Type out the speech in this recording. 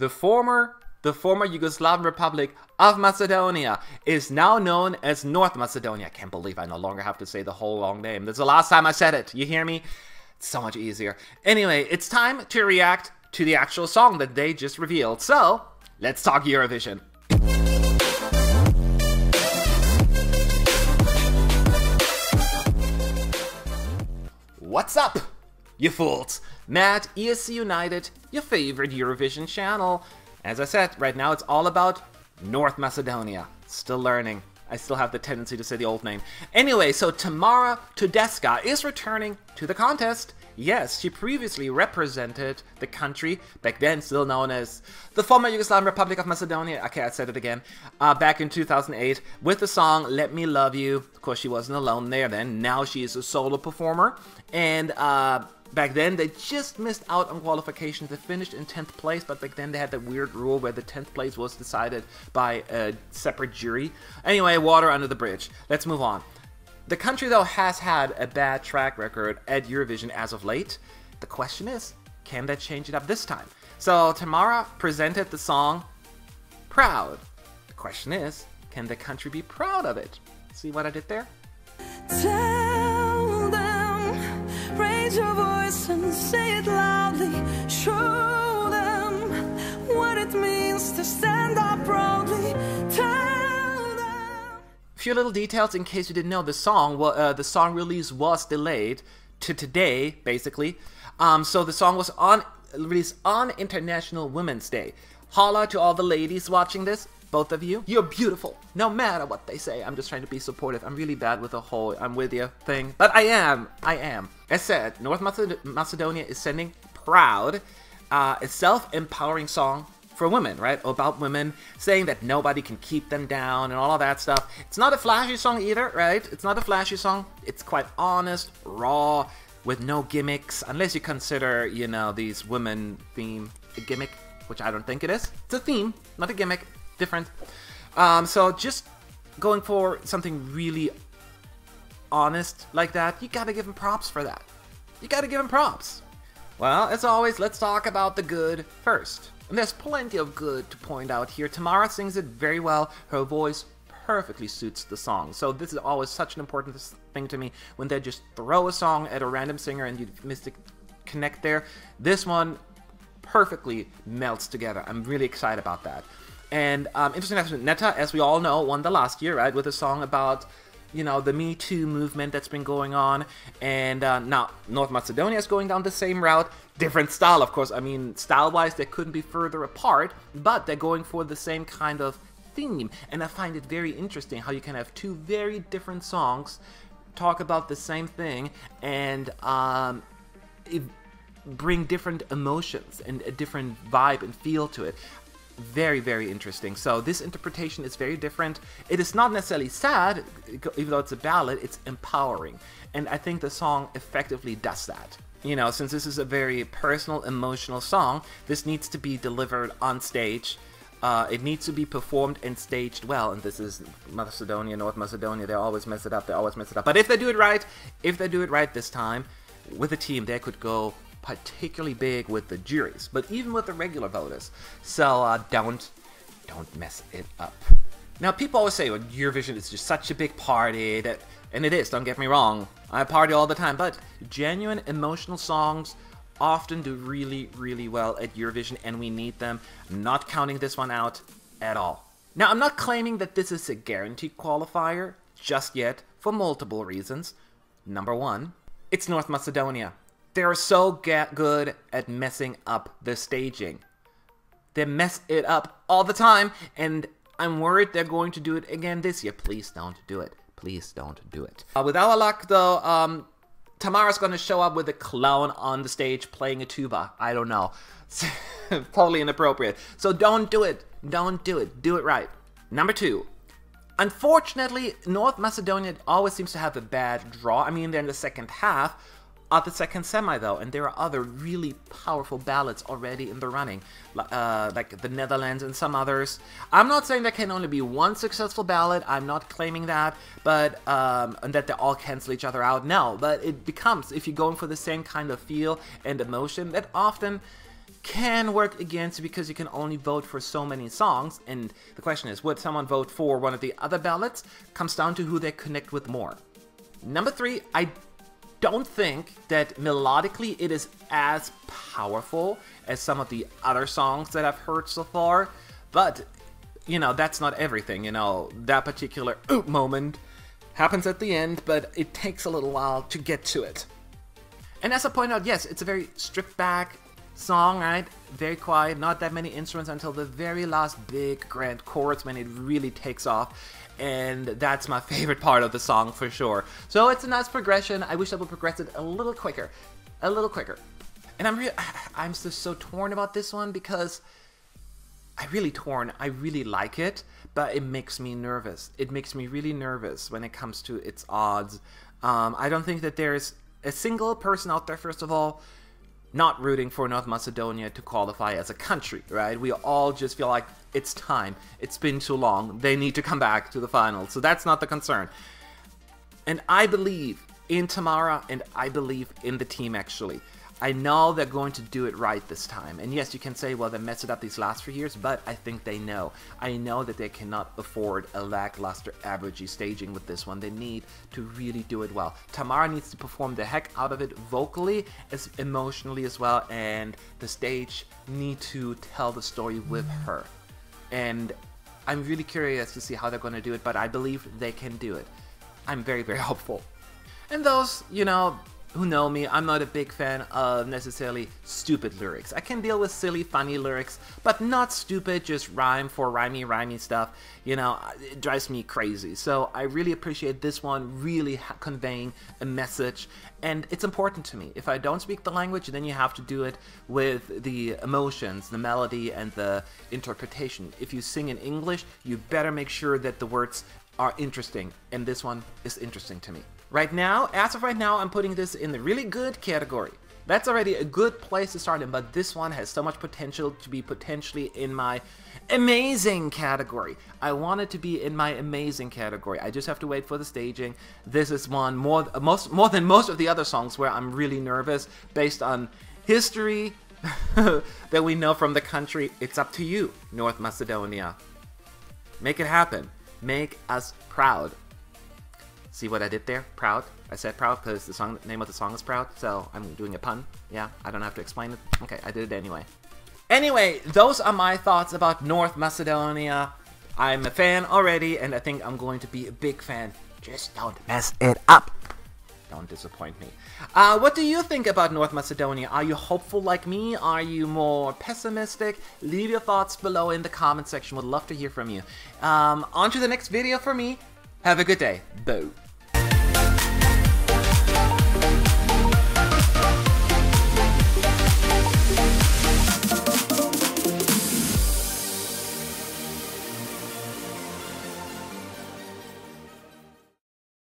The former Yugoslav Republic of Macedonia is now known as North Macedonia. I can't believe I no longer have to say the whole long name. That's the last time I said it. You hear me? It's so much easier. Anyway, it's time to react to the actual song that they just revealed. So, let's talk Eurovision. What's up, you fools? Matt, ESC United, your favorite Eurovision channel. As I said, right now it's all about North Macedonia. Still learning. I still have the tendency to say the old name. Anyway, so Tamara Todevska is returning to the contest. Yes, she previously represented the country, back then still known as the former Yugoslav Republic of Macedonia, okay, I said it again, back in 2008 with the song Let Me Love You. Of course, she wasn't alone there then. Now she is a solo performer, and back then, they just missed out on qualification. They finished in 10th place, but back then they had that weird rule where the 10th place was decided by a separate jury. Anyway, water under the bridge. Let's move on. The country, though, has had a bad track record at Eurovision as of late. The question is, can they change it up this time? So, Tamara presented the song Proud. The question is, can the country be proud of it? See what I did there? Tell them, raise your voice and say it loudly, show them what it means to stand up proudly, tell them. Few little details in case you didn't know, the song, well, the song release was delayed to today, basically. So the song was released on International Women's Day. Holla to all the ladies watching this. Both of you, you're beautiful, no matter what they say. I'm just trying to be supportive. I'm really bad with the whole I'm with you thing. But I am. As said, North Macedonia is sending Proud, a self-empowering song for women, right? About women, saying that nobody can keep them down and all of that stuff. It's not a flashy song either, right? It's not a flashy song. It's quite honest, raw, with no gimmicks. Unless you consider, you know, these women theme a gimmick, which I don't think it is. It's a theme, not a gimmick. Different. So just going for something really honest like that, you gotta give him props for that. You gotta give him props. Well, as always, let's talk about the good first. And there's plenty of good to point out here. Tamara sings it very well. Her voice perfectly suits the song. So this is always such an important thing to me when they just throw a song at a random singer and you miss the connect there. This one perfectly melts together. I'm really excited about that. And interesting, Netta, as we all know, won the last year, right, with a song about, you know, the Me Too movement that's been going on. And now North Macedonia is going down the same route. Different style, of course. I mean, style-wise, they couldn't be further apart, but they're going for the same kind of theme. And I find it very interesting how you can have two very different songs talk about the same thing and bring different emotions and a different vibe and feel to it. Very, very interesting. So this interpretation is very different. It is not necessarily sad, even though it's a ballad, it's empowering. And I think the song effectively does that. You know, since this is a very personal, emotional song, this needs to be delivered on stage. It needs to be performed and staged well. And this is Macedonia, North Macedonia. They always mess it up. They always mess it up. But if they do it right, this time, with a team, they could go particularly big with the juries, but even with the regular voters. So don't mess it up. Now, people always say, well, Eurovision is just such a big party, that, and it is, don't get me wrong. I party all the time, but genuine emotional songs often do really, really well at Eurovision, and we need them. I'm not counting this one out at all. Now, I'm not claiming that this is a guaranteed qualifier just yet for multiple reasons. Number one, it's North Macedonia. They're so good at messing up the staging. They mess it up all the time, and I'm worried they're going to do it again this year. Please don't do it. Please don't do it. With our luck, though, Tamara's going to show up with a clown on the stage playing a tuba. I don't know. It's totally inappropriate. So don't do it. Don't do it. Do it right. Number two. Unfortunately, North Macedonia always seems to have a bad draw. I mean, they're in the second half. At the second semi, though, and there are other really powerful ballads already in the running, like the Netherlands and some others. I'm not saying there can only be one successful ballad, I'm not claiming that, but and that they all cancel each other out, no, but it becomes, if you're going for the same kind of feel and emotion, that often can work against, because you can only vote for so many songs, and the question is, would someone vote for one of the other ballots? Comes down to who they connect with more. Number three, I don't think that melodically it is as powerful as some of the other songs that I've heard so far, but you know, that's not everything. You know, that particular oop moment happens at the end, but it takes a little while to get to it. And as I point out, yes, it's a very stripped back song, right? Very quiet, not that many instruments until the very last big grand chorus when it really takes off. And that's my favorite part of the song for sure. So it's a nice progression. I wish I would progress it a little quicker, And I'm just so torn about this one, because I'm really torn. I really like it, but it makes me nervous. It makes me really nervous when it comes to its odds. I don't think that there's a single person out there, first of all, not rooting for North Macedonia to qualify as a country, right? We all just feel like it's time. It's been too long. They need to come back to the finals. So that's not the concern. And I believe in Tamara, and I believe in the team, actually. I know they're going to do it right this time. And yes, you can say, well, they messed it up these last few years, but I think they know. I know that they cannot afford a lackluster, averagey staging with this one. They need to really do it well. Tamara needs to perform the heck out of it vocally, as emotionally as well, and the stage need to tell the story with her. And I'm really curious to see how they're going to do it, but I believe they can do it. I'm very, very hopeful. And those, you know, who know me, I'm not a big fan of necessarily stupid lyrics. I can deal with silly, funny lyrics, but not stupid, just rhyme for rhymey stuff. You know, it drives me crazy. So I really appreciate this one really conveying a message, and it's important to me. If I don't speak the language, then you have to do it with the emotions, the melody, and the interpretation. If you sing in English, you better make sure that the words are interesting, and this one is interesting to me. Right now, as of right now, I'm putting this in the really good category. That's already a good place to start in, but this one has so much potential to be potentially in my amazing category. I want it to be in my amazing category. I just have to wait for the staging. This is one more than most of the other songs where I'm really nervous based on history that we know from the country. It's up to you, North Macedonia. Make it happen. Make us proud. See what I did there? Proud. I said proud because the song, name of the song is Proud, so I'm doing a pun. Yeah, I don't have to explain it. Okay, I did it anyway. Anyway, those are my thoughts about North Macedonia. I'm a fan already, and I think I'm going to be a big fan. Just don't mess it up. Don't disappoint me. What do you think about North Macedonia? Are you hopeful like me? Are you more pessimistic? Leave your thoughts below in the comment section. Would love to hear from you. On to the next video for me. Have a good day. Bye.